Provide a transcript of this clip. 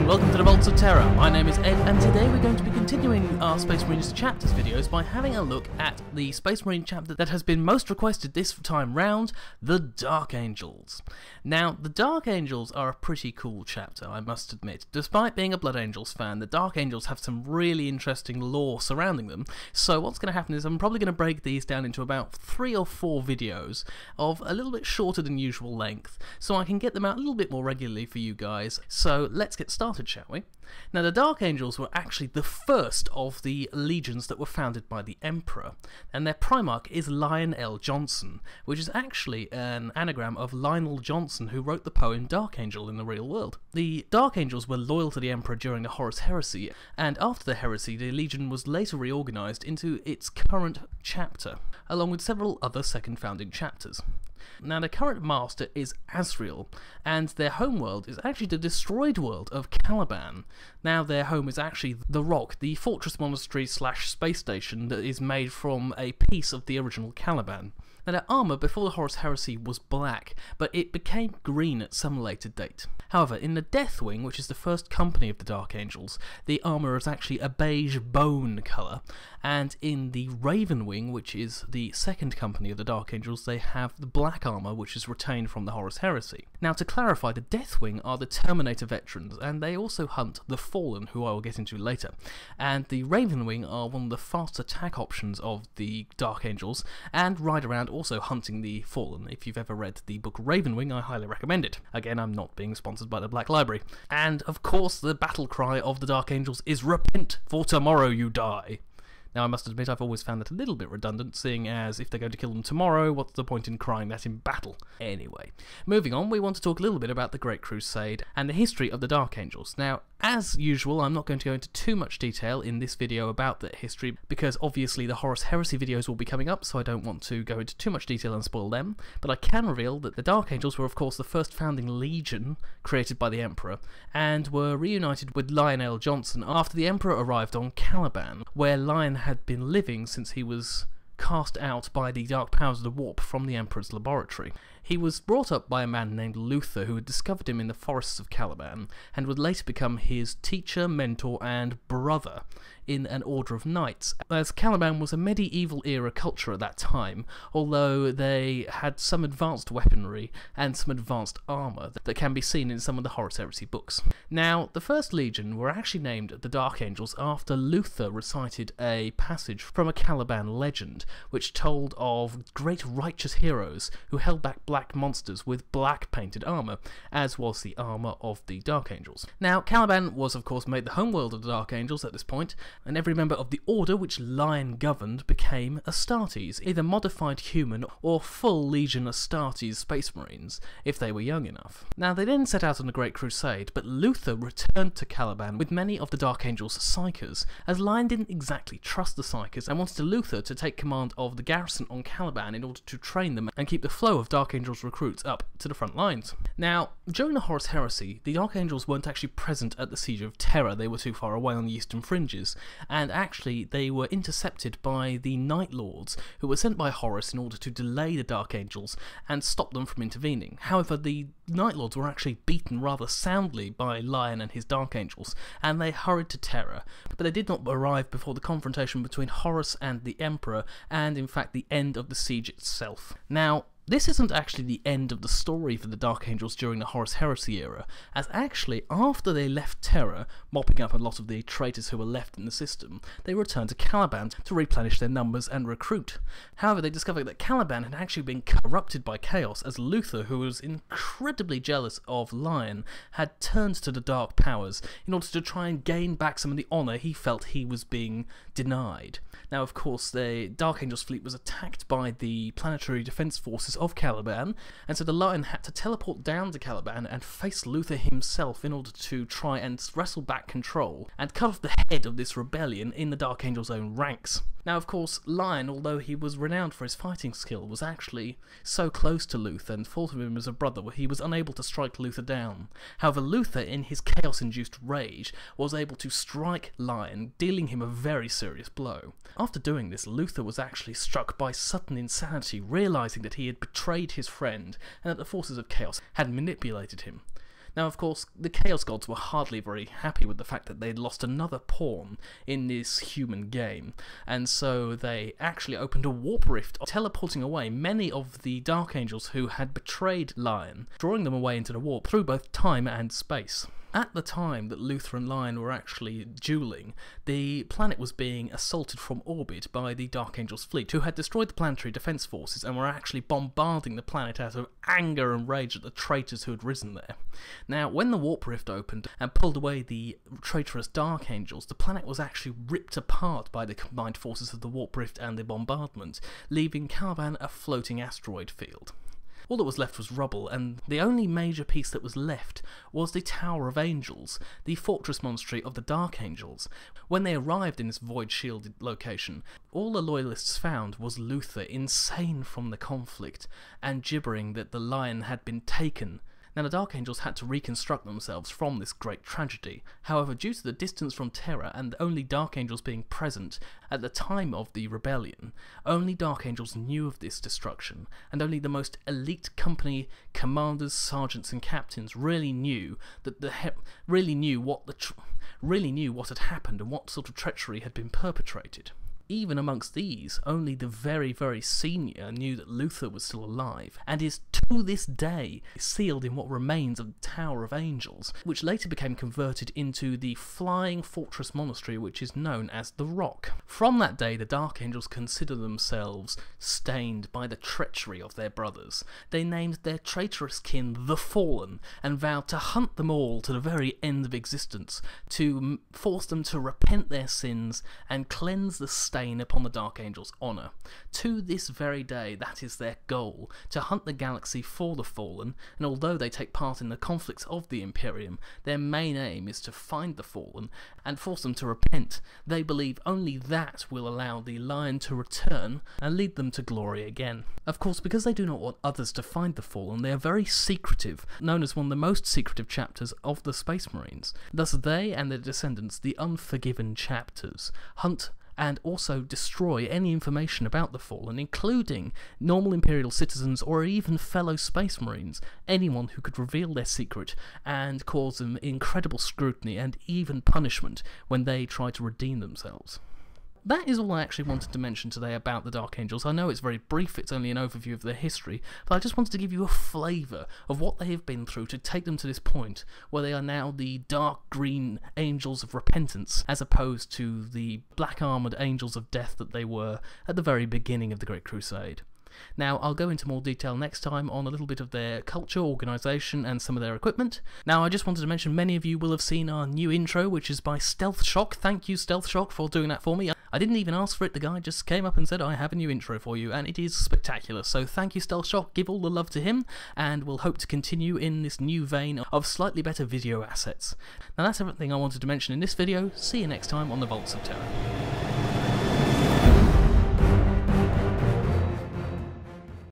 and welcome to the Vaults of Terra. My name is Ed, and today we're going to be continuing our Space Marines Chapters videos by having a look at the Space Marine chapter that has been most requested this time round, the Dark Angels. Now, the Dark Angels are a pretty cool chapter, I must admit. Despite being a Blood Angels fan, the Dark Angels have some really interesting lore surrounding them, so what's going to happen is I'm probably going to break these down into about 3 or 4 videos of a little bit shorter than usual length, so I can get them out a little bit more regularly for you guys. So let's get started, shall we? Now, the Dark Angels were actually the first of the legions that were founded by the Emperor, and their Primarch is Lion El'Jonson, which is actually an anagram of Lionel Johnson, who wrote the poem Dark Angel in the Real World. The Dark Angels were loyal to the Emperor during the Horus Heresy, and after the Heresy, the legion was later reorganised into its current chapter, along with several other second founding chapters. Now, the current master is Azrael, and their homeworld is actually the destroyed world of Caliban. Now, their home is actually The Rock, the fortress monastery / space station that is made from a piece of the original Caliban. Now, their armour before the Horus Heresy was black, but it became green at some later date. However, in the Deathwing, which is the first company of the Dark Angels, the armour is actually a beige bone colour, and in the Ravenwing, which is the second company of the Dark Angels, they have the black armour, which is retained from the Horus Heresy. Now, to clarify, the Deathwing are the Terminator veterans, and they also hunt the Fallen, who I will get into later, and the Ravenwing are one of the fast attack options of the Dark Angels, and ride around also hunting the Fallen. If you've ever read the book Ravenwing, I highly recommend it. Again, I'm not being sponsored by the Black Library. And of course, the battle cry of the Dark Angels is "Repent, for tomorrow you die." Now, I must admit, I've always found that a little bit redundant, seeing as if they're going to kill them tomorrow, what's the point in crying that in battle? Anyway, moving on, we want to talk a little bit about the Great Crusade and the history of the Dark Angels. Now, as usual, I'm not going to go into too much detail in this video about that history, because obviously the Horus Heresy videos will be coming up, so I don't want to go into too much detail and spoil them, but I can reveal that the Dark Angels were, of course, the first founding legion created by the Emperor, and were reunited with Lion El'Jonson after the Emperor arrived on Caliban, where Lion had been living since he was cast out by the dark powers of the Warp from the Emperor's laboratory. He was brought up by a man named Luther, who had discovered him in the forests of Caliban, and would later become his teacher, mentor, and brother in an order of knights, as Caliban was a medieval-era culture at that time, although they had some advanced weaponry and some advanced armour that can be seen in some of the Horus Heresy books. Now, the first legion were actually named the Dark Angels after Luther recited a passage from a Caliban legend, which told of great righteous heroes who held back black monsters with black painted armour, as was the armour of the Dark Angels. Now, Caliban was, of course, made the homeworld of the Dark Angels at this point, and every member of the order which Lion governed became Astartes, either modified human or full legion Astartes Space Marines, if they were young enough. Now, they then set out on the Great Crusade, but Luther returned to Caliban with many of the Dark Angels' psychers, as Lion didn't exactly trust the psychers and wanted Luther to take command of the garrison on Caliban in order to train them and keep the flow of Dark Angels recruits up to the front lines. Now, during the Horus Heresy, the Dark Angels weren't actually present at the Siege of Terra, they were too far away on the eastern fringes, and actually they were intercepted by the Night Lords, who were sent by Horus in order to delay the Dark Angels and stop them from intervening. However, the Night Lords were actually beaten rather soundly by Lion and his Dark Angels, and they hurried to Terra, but they did not arrive before the confrontation between Horus and the Emperor, and in fact the end of the siege itself. Now, this isn't actually the end of the story for the Dark Angels during the Horus Heresy era, as actually, after they left Terra, mopping up a lot of the traitors who were left in the system, they returned to Caliban to replenish their numbers and recruit. However, they discovered that Caliban had actually been corrupted by Chaos, as Luther, who was incredibly jealous of Lion, had turned to the Dark Powers in order to try and gain back some of the honour he felt he was being denied. Now, of course, the Dark Angels fleet was attacked by the planetary defence forces of Caliban, and so the Lion had to teleport down to Caliban and face Luther himself in order to try and wrestle back control and cut off the head of this rebellion in the Dark Angels' own ranks. Now, of course, Lion, although he was renowned for his fighting skill, was actually so close to Luther and thought of him as a brother, where he was unable to strike Luther down. However, Luther, in his chaos-induced rage, was able to strike Lion, dealing him a very serious blow. After doing this, Luther was actually struck by sudden insanity, realising that he had betrayed his friend, and that the forces of Chaos had manipulated him. Now, of course, the Chaos Gods were hardly very happy with the fact that they'd lost another pawn in this human game, and so they actually opened a warp rift, teleporting away many of the Dark Angels who had betrayed Lion, drawing them away into the warp through both time and space. At the time that Luther and Lion were actually dueling, the planet was being assaulted from orbit by the Dark Angels fleet, who had destroyed the planetary defense forces and were actually bombarding the planet out of anger and rage at the traitors who had risen there. Now, when the warp rift opened and pulled away the traitorous Dark Angels, the planet was actually ripped apart by the combined forces of the warp rift and the bombardment, leaving Caliban a floating asteroid field. All that was left was rubble, and the only major piece that was left was the Tower of Angels, the fortress monastery of the Dark Angels. When they arrived in this void-shielded location, all the loyalists found was Luther, insane from the conflict, and gibbering that the Lion had been taken. Now, the Dark Angels had to reconstruct themselves from this great tragedy. However, due to the distance from Terra and only Dark Angels being present at the time of the rebellion, only Dark Angels knew of this destruction, and only the most elite company commanders, sergeants, and captains really knew that really knew what had happened and what sort of treachery had been perpetrated. Even amongst these, only the very, very senior knew that Luther was still alive, and is to this day sealed in what remains of the Tower of Angels, which later became converted into the flying fortress monastery, which is known as The Rock. From that day, the Dark Angels consider themselves stained by the treachery of their brothers. They named their traitorous kin The Fallen, and vowed to hunt them all to the very end of existence, to force them to repent their sins and cleanse the stain upon the Dark Angels' honour. To this very day, that is their goal, to hunt the galaxy for the Fallen, and although they take part in the conflicts of the Imperium, their main aim is to find the Fallen and force them to repent. They believe only that will allow the Lion to return and lead them to glory again. Of course, because they do not want others to find the Fallen, they are very secretive, known as one of the most secretive chapters of the Space Marines. Thus they and their descendants, the Unforgiven Chapters, hunt and also destroy any information about the Fallen, including normal Imperial citizens or even fellow Space Marines, anyone who could reveal their secret and cause them incredible scrutiny and even punishment when they try to redeem themselves. That is all I actually wanted to mention today about the Dark Angels. I know it's very brief, it's only an overview of their history, but I just wanted to give you a flavour of what they have been through to take them to this point, where they are now the dark green Angels of Repentance, as opposed to the black armoured Angels of Death that they were at the very beginning of the Great Crusade. Now, I'll go into more detail next time on a little bit of their culture, organisation, and some of their equipment. Now, I just wanted to mention many of you will have seen our new intro, which is by Stealth Shock. Thank you, Stealth Shock, for doing that for me. I didn't even ask for it, the guy just came up and said, I have a new intro for you, and it is spectacular. So thank you, Stealth Shock, give all the love to him, and we'll hope to continue in this new vein of slightly better video assets. Now, that's everything I wanted to mention in this video. See you next time on the Vaults of Terra.